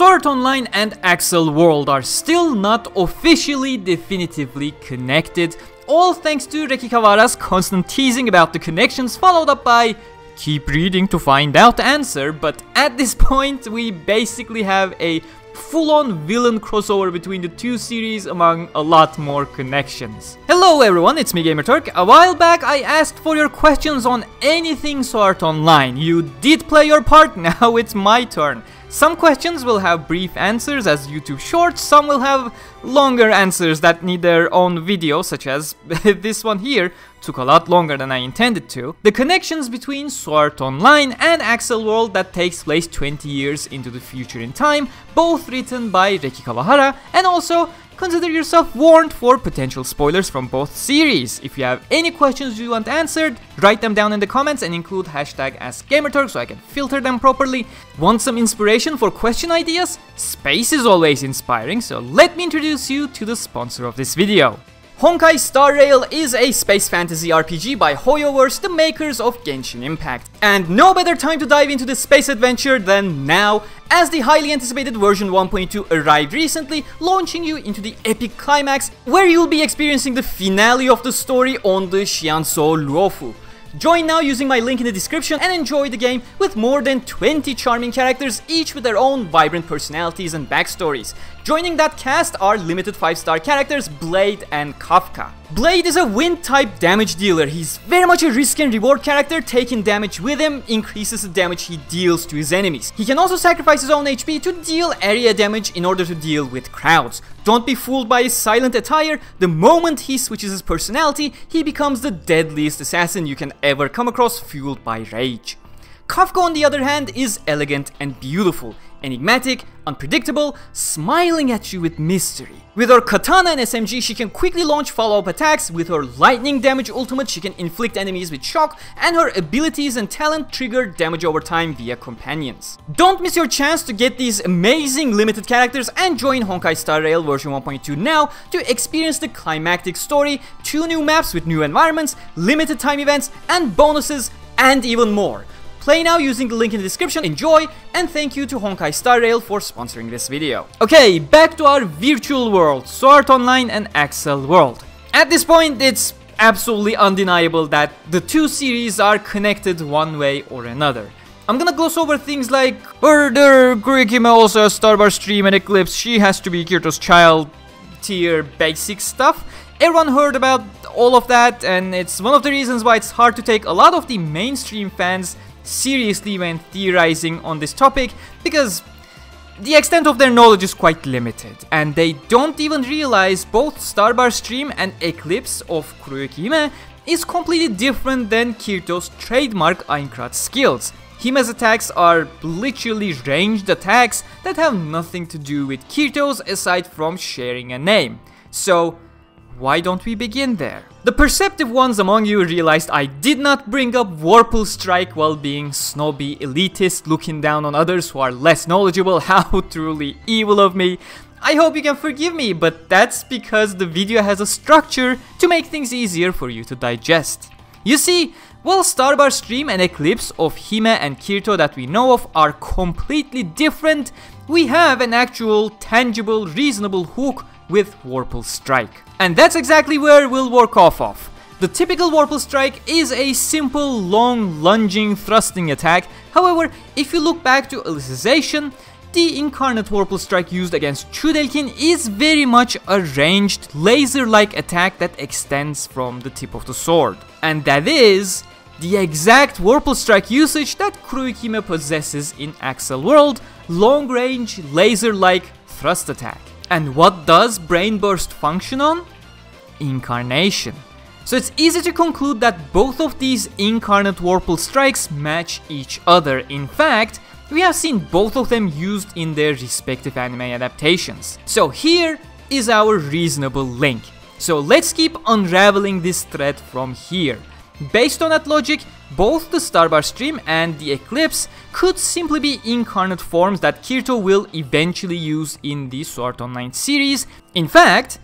Sword Art Online and Accel World are still not officially definitively connected, all thanks to Rekikawara's constant teasing about the connections, followed up by keep reading to find out the answer, but at this point we basically have a full-on villain crossover between the two series among a lot more connections. Hello everyone, it's me GamerTurk. A while back I asked for your questions on anything Sword Art Online. You did play your part, now it's my turn. Some questions will have brief answers as YouTube shorts, some will have longer answers that need their own video, such as this one here, took a lot longer than I intended to. The connections between Sword Art Online and Accel World that takes place 20 years into the future in time, both written by Reki Kawahara, and also consider yourself warned for potential spoilers from both series. If you have any questions you want answered, write them down in the comments and include hashtag AskGamerTurk so I can filter them properly. Want some inspiration for question ideas? Space is always inspiring, so let me introduce you to the sponsor of this video. Honkai Star Rail is a space fantasy RPG by HoYoverse, the makers of Genshin Impact. And no better time to dive into the space adventure than now, as the highly anticipated version 1.2 arrived recently, launching you into the epic climax, where you'll be experiencing the finale of the story on the Shianzhou Luofu. Join now using my link in the description and enjoy the game with more than 20 charming characters, each with their own vibrant personalities and backstories. Joining that cast are limited 5-star characters Blade and Kafka. Blade is a wind type damage dealer. He's very much a risk and reward character. Taking damage with him increases the damage he deals to his enemies. He can also sacrifice his own HP to deal area damage in order to deal with crowds. Don't be fooled by his silent attire. The moment he switches his personality, he becomes the deadliest assassin you can ever come across, fueled by rage. Kafka, on the other hand, is elegant and beautiful, enigmatic, unpredictable, smiling at you with mystery. With her katana and SMG, she can quickly launch follow-up attacks. With her lightning damage ultimate, she can inflict enemies with shock, and her abilities and talent trigger damage over time via companions. Don't miss your chance to get these amazing limited characters and join Honkai Star Rail version 1.2 now to experience the climactic story, 2 new maps with new environments, limited time events and bonuses, and even more. Play now using the link in the description, enjoy, and thank you to Honkai Star Rail for sponsoring this video. Okay, back to our virtual world, Sword Art Online and Accel World. At this point, it's absolutely undeniable that the two series are connected one way or another. I'm gonna gloss over things like further, Kuroyukihime also has Starburst Stream and Eclipse, she has to be Kirito's child tier basic stuff. Everyone heard about all of that, and it's one of the reasons why it's hard to take a lot of the mainstream fans seriously when theorizing on this topic, because the extent of their knowledge is quite limited and they don't even realize both Starburst Stream and Eclipse of Kuroyukihime is completely different than Kirito's trademark Aincrad skills. Hime's attacks are literally ranged attacks that have nothing to do with Kirito's aside from sharing a name. So why don't we begin there? The perceptive ones among you realized I did not bring up Vorpal Strike while being snobby elitist, looking down on others who are less knowledgeable. How truly evil of me. I hope you can forgive me, but that's because the video has a structure to make things easier for you to digest. You see, while Starburst Stream and Eclipse of Hime and Kirito that we know of are completely different, we have an actual, tangible, reasonable hook with Vorpal Strike. And that's exactly where we'll work off of. The typical Vorpal Strike is a simple, long, lunging, thrusting attack. However, if you look back to Alicization, the incarnate Vorpal Strike used against Chudelkin is very much a ranged, laser-like attack that extends from the tip of the sword. And that is the exact Vorpal Strike usage that Kuroyukihime possesses in Accel World, long-range, laser-like thrust attack. And what does Brain Burst function on? Incarnation. So it's easy to conclude that both of these incarnate Vorpal Strikes match each other. In fact, we have seen both of them used in their respective anime adaptations. So here is our reasonable link. So let's keep unraveling this thread from here. Based on that logic, both the Starburst Stream and the Eclipse could simply be incarnate forms that Kirito will eventually use in the Sword Art Online series. In fact,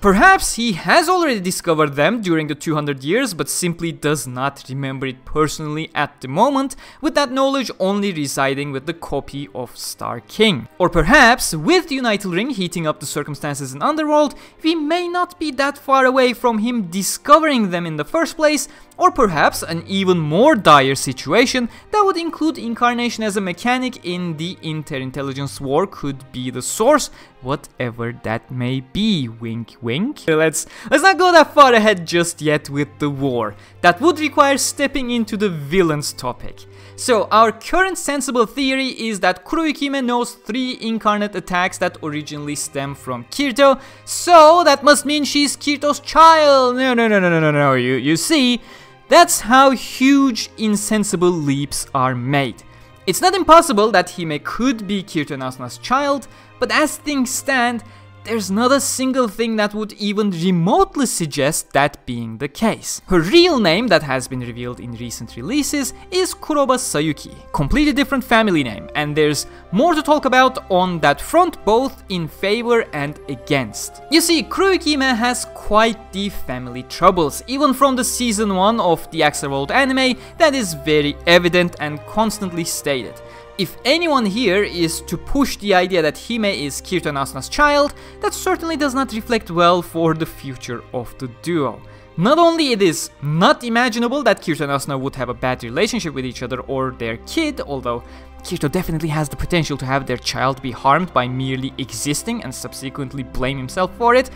Perhaps he has already discovered them during the 200 years but simply does not remember it personally at the moment, with that knowledge only residing with the copy of Star King. Or perhaps, with the Unital Ring heating up the circumstances in Underworld, we may not be that far away from him discovering them in the first place, or perhaps an even more dire situation that would include Incarnation as a mechanic in the Inter-Intelligence War could be the source, whatever that may be, wink wink. Let's not go that far ahead just yet with the war. That would require stepping into the villains topic. So our current sensible theory is that Kuroyukihime knows 3 incarnate attacks that originally stem from Kirito, so that must mean she's Kirito's child. No, you see, that's how huge insensible leaps are made. It's not impossible that Hime could be Kirito and Asuna's child, but as things stand, there's not a single thing that would even remotely suggest that being the case. Her real name that has been revealed in recent releases is Kuroba Sayuki, completely different family name, and there's more to talk about on that front, both in favor and against. You see, Kuroyukihime has quite the family troubles, even from the season 1 of the Accel World anime, that is very evident and constantly stated. If anyone here is to push the idea that Hime is Kirito and Asuna's child, that certainly does not reflect well for the future of the duo. Not only it is not imaginable that Kirito and Asuna would have a bad relationship with each other or their kid, although Kirito definitely has the potential to have their child be harmed by merely existing and subsequently blame himself for it,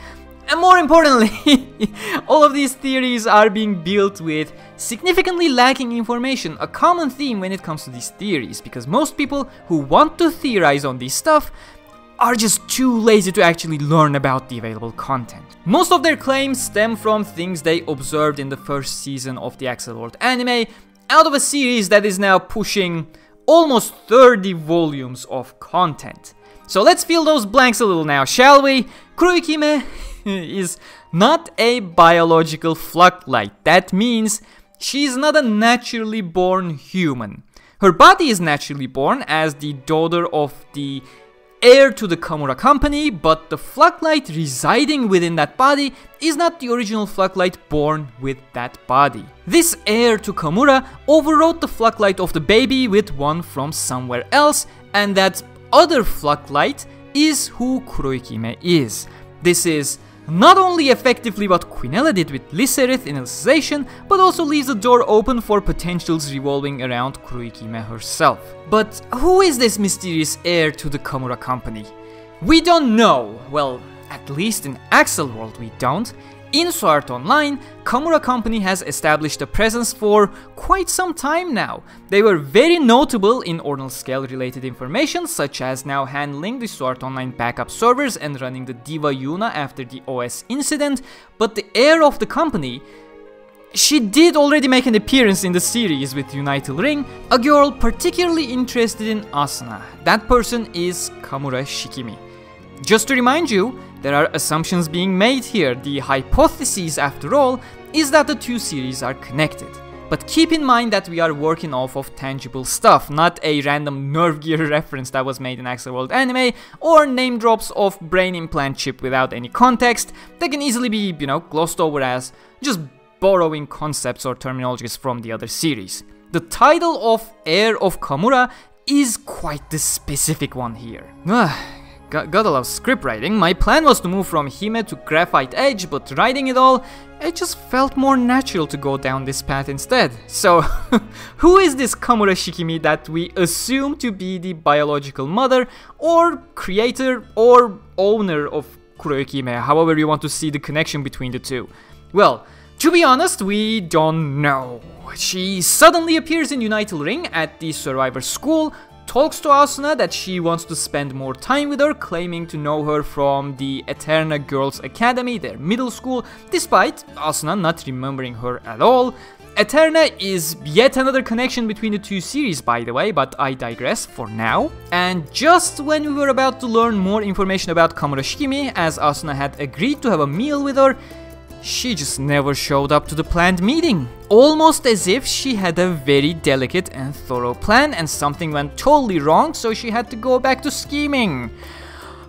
and more importantly, all of these theories are being built with significantly lacking information, a common theme when it comes to these theories, because most people who want to theorize on this stuff are just too lazy to actually learn about the available content. Most of their claims stem from things they observed in the first season of the Accel World anime, out of a series that is now pushing almost 30 volumes of content. So let's fill those blanks a little now, shall we? Kuroyukihime is not a biological Fluctlight. That means she's not a naturally born human. Her body is naturally born as the daughter of the heir to the Kamura Company, but the Fluctlight residing within that body is not the original Fluctlight born with that body. This heir to Kamura overrode the Fluctlight of the baby with one from somewhere else, and that other Fluctlight is who Kuroyukihime is. This is not only effectively what Quinella did with Lyserith in Alicization, but also leaves the door open for potentials revolving around Kuroyukihime herself. But who is this mysterious heir to the Kamura Company? We don't know. Well, at least in Accel World we don't. In Sword Art Online, Kamura Company has established a presence for quite some time now. They were very notable in Ordinal Scale related information, such as now handling the Sword Art Online backup servers and running the Diva Yuna after the OS incident, but the heir of the company, she did already make an appearance in the series with Unital Ring, a girl particularly interested in Asuna. That person is Kamura Shikimi. Just to remind you, there are assumptions being made here. The hypothesis, after all, is that the two series are connected. But keep in mind that we are working off of tangible stuff, not a random Nerve Gear reference that was made in Accel World anime, or name drops of brain implant chip without any context that can easily be, you know, glossed over as just borrowing concepts or terminologies from the other series. The title of Heir of Kamura is quite the specific one here. Gotta love script writing. My plan was to move from Hime to Graphite Edge, but writing it all, it just felt more natural to go down this path instead. So, who is this Kamura Shikimi that we assume to be the biological mother, or creator, or owner of Kuroyukihime, however you want to see the connection between the two? Well, to be honest, we don't know. She suddenly appears in Unital Ring at the Survivor School, talks to Asuna that she wants to spend more time with her, claiming to know her from the Eterna Girls Academy, their middle school, despite Asuna not remembering her at all. Eterna is yet another connection between the two series, by the way, but I digress for now. And just when we were about to learn more information about Kamura Shikimi, as Asuna had agreed to have a meal with her, she just never showed up to the planned meeting. Almost as if she had a very delicate and thorough plan and something went totally wrong, so she had to go back to scheming.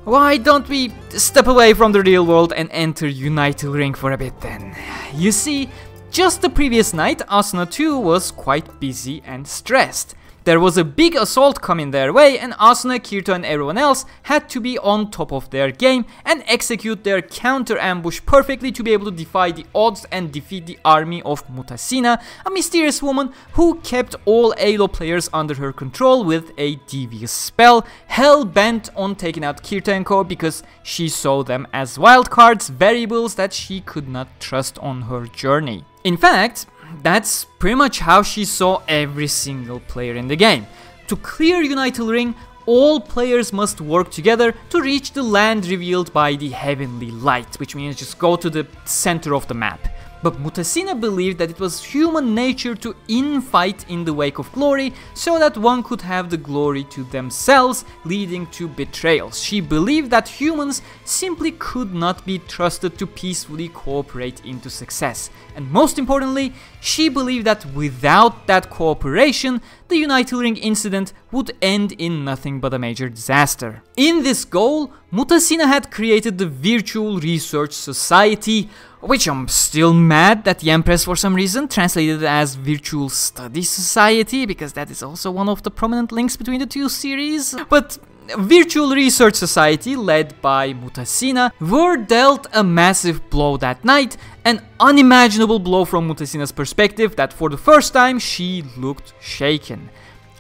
Why don't we step away from the real world and enter Unital Ring for a bit then? You see, just the previous night Asuna 2 was quite busy and stressed. There was a big assault coming their way and Asuna, Kirito and everyone else had to be on top of their game and execute their counter ambush perfectly to be able to defy the odds and defeat the army of Mutasina, a mysterious woman who kept all Alo players under her control with a devious spell, hell-bent on taking out Kirito and co because she saw them as wildcards, variables that she could not trust on her journey. In fact, that's pretty much how she saw every single player in the game. To clear Unital Ring, all players must work together to reach the land revealed by the Heavenly Light, which means just go to the center of the map. But Mutasina believed that it was human nature to infight in the wake of glory so that one could have the glory to themselves, leading to betrayals. She believed that humans simply could not be trusted to peacefully cooperate into success. And most importantly, she believed that without that cooperation, the Unital Ring incident would end in nothing but a major disaster. In this goal, Mutasina had created the Virtual Research Society, which I'm still mad that the Empress for some reason translated as Virtual Study Society, because that is also one of the prominent links between the two series. But Virtual Research Society, led by Mutasina, were dealt a massive blow that night, an unimaginable blow from Mutasina's perspective that for the first time she looked shaken.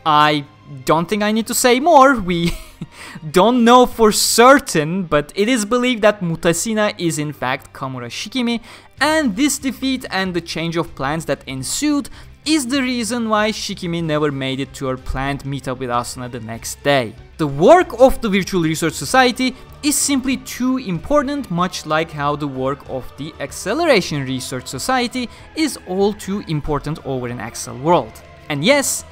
I don't think I need to say more, we don't know for certain, but it is believed that Mutasina is in fact Kamura Shikimi, and this defeat and the change of plans that ensued is the reason why Shikimi never made it to her planned meetup with Asuna the next day. The work of the Virtual Research Society is simply too important, much like how the work of the Acceleration Research Society is all too important over in Accel World. And yes,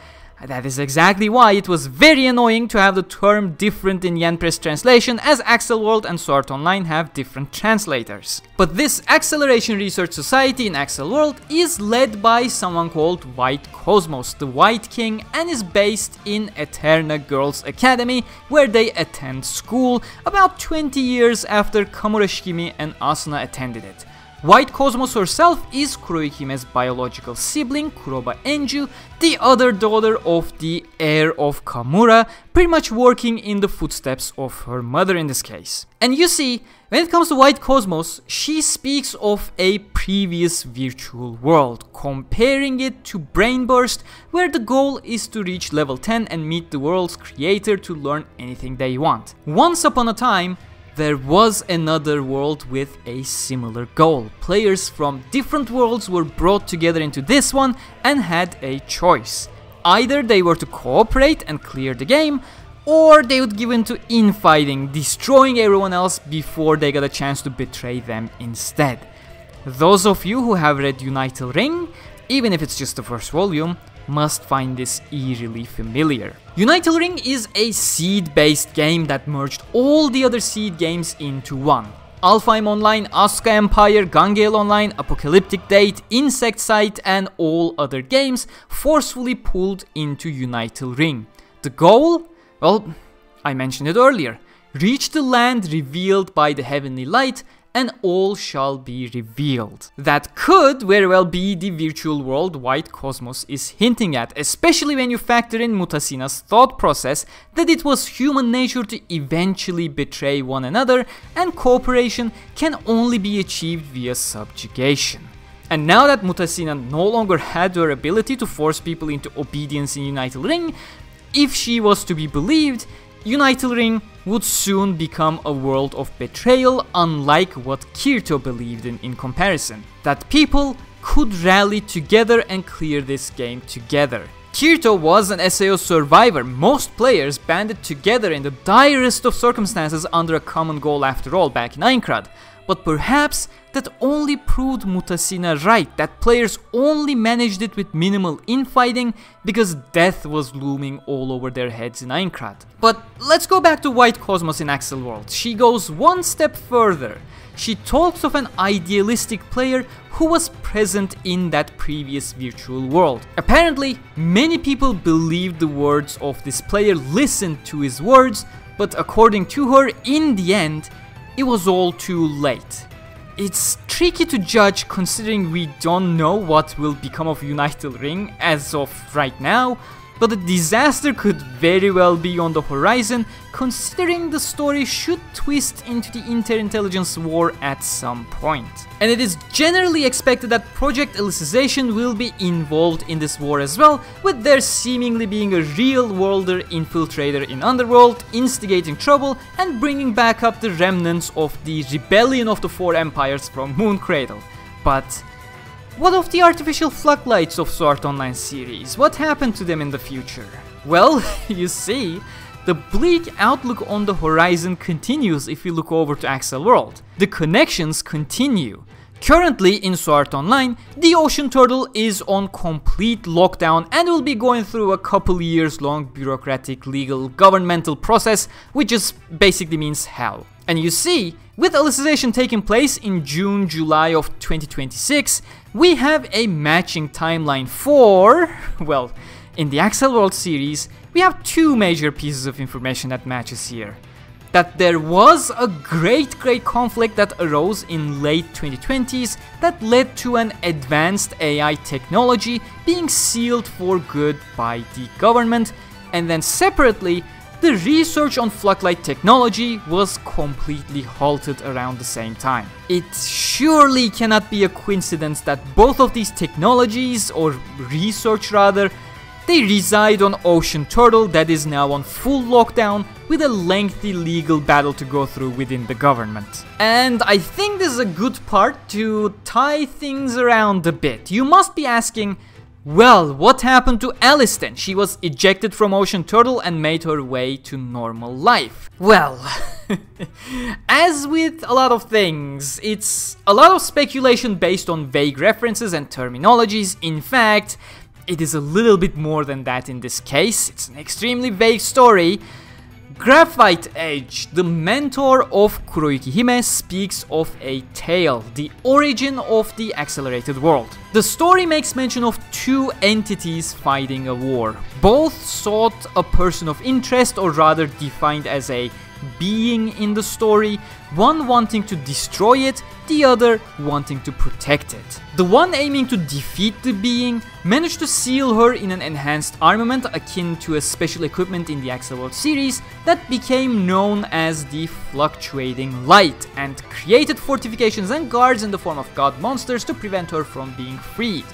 that is exactly why it was very annoying to have the term different in Yanpress translation, as Accel World and Sword Art Online have different translators. But this Acceleration Research Society in Accel World is led by someone called White Cosmos, the White King, and is based in Eterna Girls Academy, where they attend school about 20 years after Kamura Shikimi and Asuna attended it. White Cosmos herself is Kuroyukihime's biological sibling, Kuroba Enju, the other daughter of the heir of Kamura, pretty much working in the footsteps of her mother in this case. And you see, when it comes to White Cosmos, she speaks of a previous virtual world, comparing it to Brain Burst, where the goal is to reach level 10 and meet the world's creator to learn anything they want. Once upon a time, there was another world with a similar goal. Players from different worlds were brought together into this one and had a choice. Either they were to cooperate and clear the game, or they would give in to infighting, destroying everyone else before they got a chance to betray them instead. Those of you who have read Unital Ring, even if it's just the first volume, must find this eerily familiar. Unital Ring is a seed-based game that merged all the other seed games into one. Alfheim Online, Asuka Empire, Gangale Online, Apocalyptic Date, Insect Sight and all other games forcefully pulled into Unital Ring. The goal? Well, I mentioned it earlier. Reach the land revealed by the Heavenly Light and all shall be revealed. That could very well be the virtual world White Cosmos is hinting at, especially when you factor in Mutasina's thought process that it was human nature to eventually betray one another and cooperation can only be achieved via subjugation. And now that Mutasina no longer had her ability to force people into obedience in Unital Ring, if she was to be believed, Unital Ring would soon become a world of betrayal, unlike what Kirito believed in comparison. That people could rally together and clear this game together. Kirito was an SAO survivor. Most players banded together in the direst of circumstances under a common goal after all back in Aincrad. But perhaps that only proved Mutasina right, that players only managed it with minimal infighting because death was looming all over their heads in Aincrad. But let's go back to White Cosmos in Accel World. She goes one step further. She talks of an idealistic player who was present in that previous virtual world. Apparently, many people believed the words of this player, listened to his words, but according to her, in the end, it was all too late. It's tricky to judge considering we don't know what will become of Unital Ring as of right now, but a disaster could very well be on the horizon considering the story should twist into the Inter-Intelligence War at some point. And it is generally expected that Project Alicization will be involved in this war as well, with there seemingly being a real-worlder infiltrator in Underworld, instigating trouble and bringing back up the remnants of the Rebellion of the Four Empires from Moon Cradle. But what of the artificial Fluctlights of Sword Art Online series? What happened to them in the future? Well, you see, the bleak outlook on the horizon continues if we look over to Accel World. The connections continue. Currently in Sword Art Online, the Ocean Turtle is on complete lockdown and will be going through a couple years long bureaucratic legal governmental process, which just basically means hell. And you see, with Alicization taking place in June-July of 2026, we have a matching timeline for, well, in the Accel World series, we have two major pieces of information that matches here. That there was a great conflict that arose in late 2020s that led to an advanced AI technology being sealed for good by the government, and then separately, the research on Fluctlight technology was completely halted around the same time. It surely cannot be a coincidence that both of these technologies, or research rather, they reside on Ocean Turtle that is now on full lockdown with a lengthy legal battle to go through within the government. And I think this is a good part to tie things around a bit. You must be asking, well, what happened to Alice then? She was ejected from Ocean Turtle and made her way to normal life. Well, as with a lot of things, it's a lot of speculation based on vague references and terminologies. In fact, it is a little bit more than that in this case. It's an extremely vague story. Graphite Edge, the mentor of Kuroyukihime, speaks of a tale, the origin of the accelerated world. The story makes mention of two entities fighting a war. Both sought a person of interest, or rather defined as a being in the story, one wanting to destroy it, the other wanting to protect it. The one aiming to defeat the being managed to seal her in an enhanced armament akin to a special equipment in the Accel World series that became known as the Fluctuating Light and created fortifications and guards in the form of god monsters to prevent her from being freed.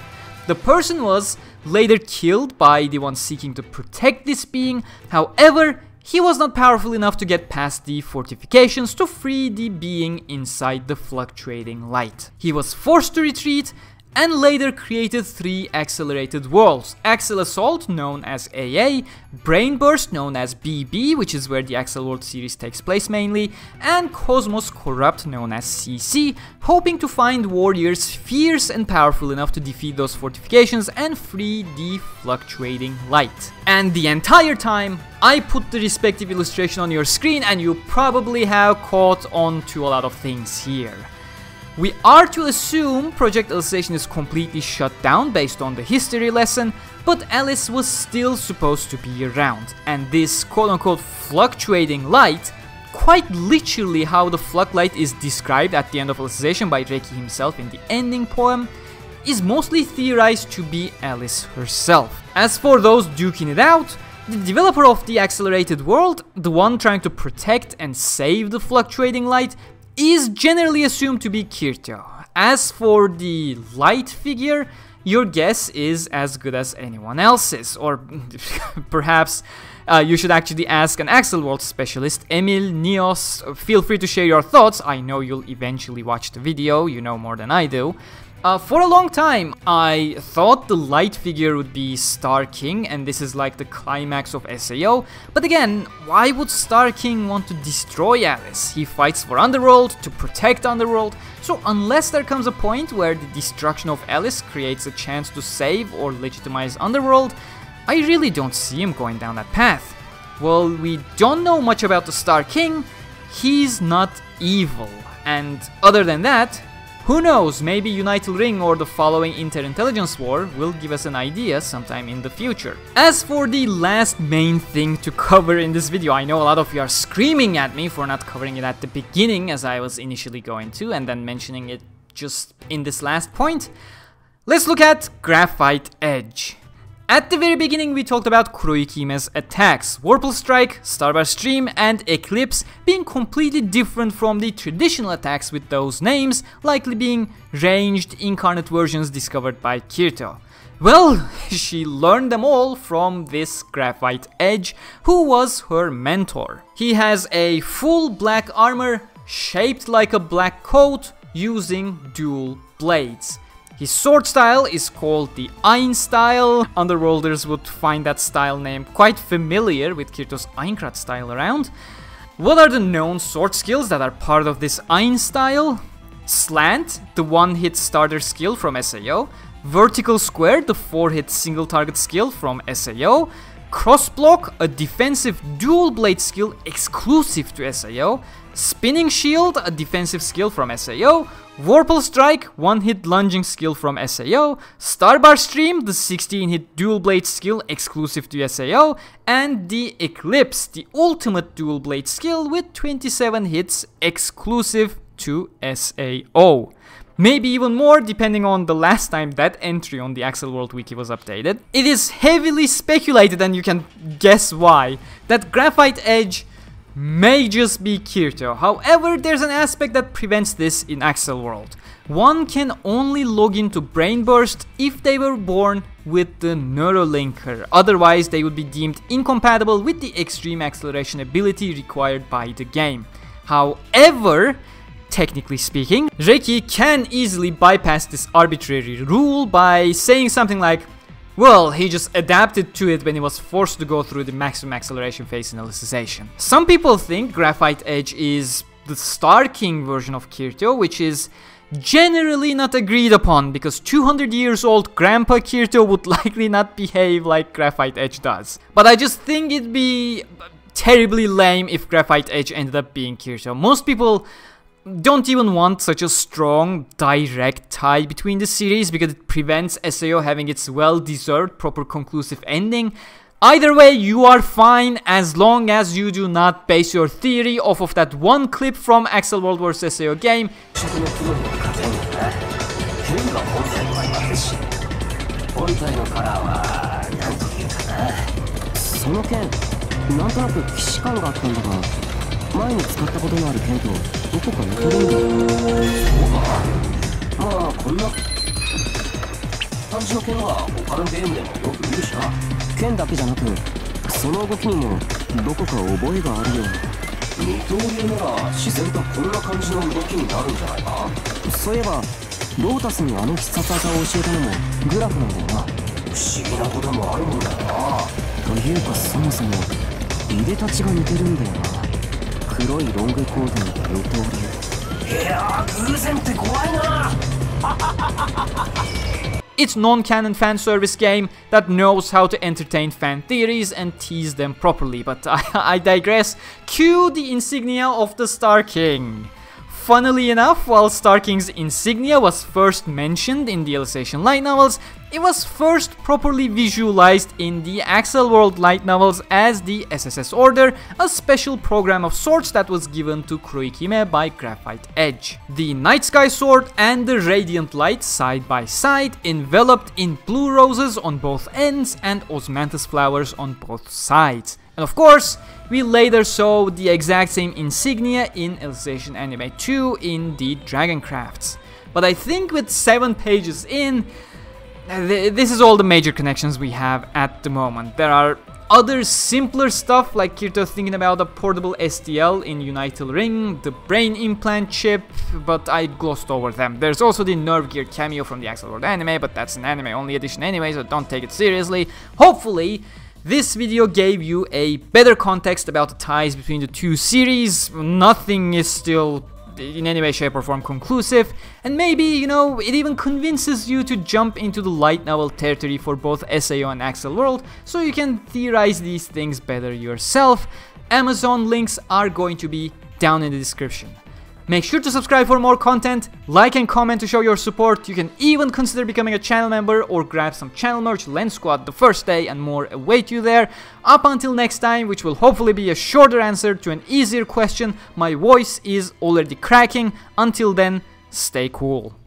The person was later killed by the one seeking to protect this being, however, he was not powerful enough to get past the fortifications to free the being inside the Fluctuating Light. He was forced to retreat and later created three accelerated worlds. Accel Assault, known as AA, Brain Burst, known as BB, which is where the Accel World series takes place mainly, and Cosmos Corrupt, known as CC, hoping to find warriors fierce and powerful enough to defeat those fortifications and free the Fluctuating Light. And the entire time, I put the respective illustration on your screen and you probably have caught on to a lot of things here. We are to assume Project Alicization is completely shut down based on the history lesson, but Alice was still supposed to be around, and this quote-unquote Fluctuating Light, quite literally how the Fluctlight is described at the end of Alicization by Reki himself in the ending poem, is mostly theorized to be Alice herself. As for those duking it out, the developer of the accelerated world, the one trying to protect and save the Fluctuating Light, is generally assumed to be Kirito. As for the light figure, your guess is as good as anyone else's, or perhaps you should actually ask an Accel World specialist, Emil, Nios, feel free to share your thoughts, I know you'll eventually watch the video, you know more than I do. For a long time, I thought the light figure would be Star King, and this is like the climax of SAO, but again, why would Star King want to destroy Alice? He fights for Underworld, to protect Underworld, so unless there comes a point where the destruction of Alice creates a chance to save or legitimize Underworld, I really don't see him going down that path. Well, we don't know much about the Star King, he's not evil, and other than that, Who knows, maybe Unital Ring or the following Inter-Intelligence War will give us an idea sometime in the future. As for the last main thing to cover in this video, I know a lot of you are screaming at me for not covering it at the beginning as I was initially going to and then mentioning it just in this last point. Let's look at Graphite Edge. At the very beginning we talked about Kuroyukihime's attacks, Vorpal Strike, Starburst Stream and Eclipse being completely different from the traditional attacks with those names, likely being ranged incarnate versions discovered by Kirito. Well, she learned them all from this Graphite Edge, who was her mentor. He has a full black armor shaped like a black coat using dual blades. His sword style is called the Ain style. Underworlders would find that style name quite familiar with Kirito's Aincrad style around. What are the known sword skills that are part of this Ain style? Slant, the one-hit starter skill from SAO. Vertical square, the four-hit single target skill from SAO. Cross block, a defensive dual blade skill exclusive to SAO. Spinning shield, a defensive skill from SAO. Vorpal Strike, one-hit lunging skill from SAO, Starburst Stream, the 16-hit dual blade skill exclusive to SAO, and the Eclipse, the ultimate dual blade skill with 27 hits exclusive to SAO. Maybe even more depending on the last time that entry on the Accel World wiki was updated. It is heavily speculated, and you can guess why, that Graphite Edge may just be Kirito. However, there's an aspect that prevents this in Accel World. One can only log into Brain Burst if they were born with the Neurolinker, otherwise they would be deemed incompatible with the extreme acceleration ability required by the game. However, technically speaking, Reki can easily bypass this arbitrary rule by saying something like, well, he just adapted to it when he was forced to go through the maximum acceleration phase in Alicization. Some people think Graphite Edge is the Star King version of Kirito, which is generally not agreed upon because 200 years old Grandpa Kirito would likely not behave like Graphite Edge does. But I just think it'd be terribly lame if Graphite Edge ended up being Kirito. Most people don't even want such a strong, direct tie between the series because it prevents SAO having its well-deserved, proper, conclusive ending. Either way, you are fine as long as you do not base your theory off of that one clip from Accel World vs. SAO game. It's non-canon fan service game that knows how to entertain fan theories and tease them properly, but I digress. Cue the insignia of the Star King. Funnily enough, while Star King's insignia was first mentioned in the Alicization light novels, it was first properly visualized in the Accel World light novels as the SSS Order, a special program of swords that was given to Kuroyukihime by Graphite Edge. The Night Sky Sword and the Radiant Light side by side, enveloped in blue roses on both ends and osmanthus flowers on both sides. And of course, we later saw the exact same insignia in Alicization Anime 2 in the Dragoncrafts. But I think with 7 pages in, this is all the major connections we have at the moment. There are other simpler stuff like Kirito thinking about a portable STL in Unital Ring, the brain implant chip, but I glossed over them. There's also the Nerve Gear cameo from the Accel World anime, but that's an anime-only edition anyway, so don't take it seriously. Hopefully, this video gave you a better context about the ties between the two series. Nothing is still in any way, shape or form conclusive, and maybe, you know, it even convinces you to jump into the light novel territory for both SAO and Accel World, so you can theorize these things better yourself. Amazon links are going to be down in the description. Make sure to subscribe for more content, like and comment to show your support. You can even consider becoming a channel member or grab some channel merch, Lens Squad the first day and more await you there. Up until next time, which will hopefully be a shorter answer to an easier question, my voice is already cracking. Until then, stay cool.